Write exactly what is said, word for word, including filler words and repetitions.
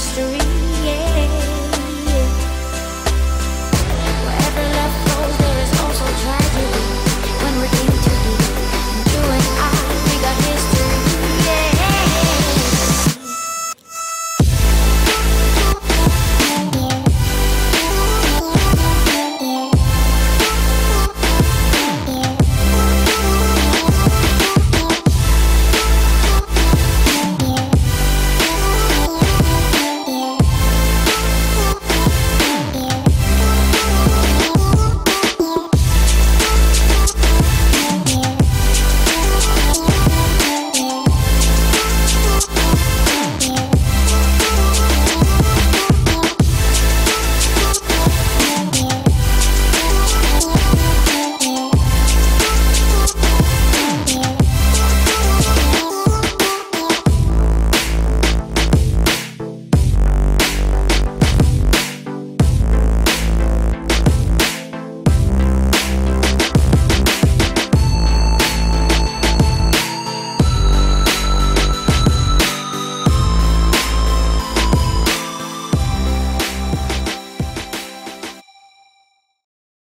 History, yeah.